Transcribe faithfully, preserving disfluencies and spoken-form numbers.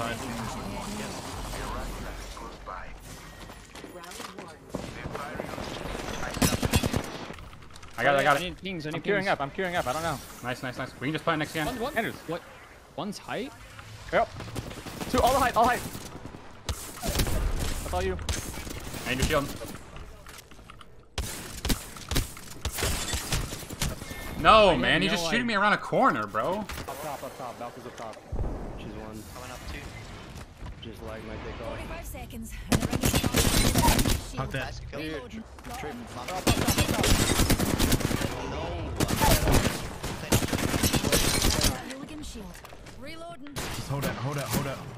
outside. I got it, I got it. I need pings, I need I'm pings. queuing up, I'm queuing up, I don't know. Nice, nice, nice. We can just play next game. One, one. Andrews. What? One's height? Yep. Two, all the height, all height. That's all you. I need your shield. No, man, he's no just light. shooting me around a corner, bro. Up top, up top, Balka's up top. She's one. I went up two. Just like my dick off. forty-five seconds. Hop that. Dude. Just hold out, hold out, hold out.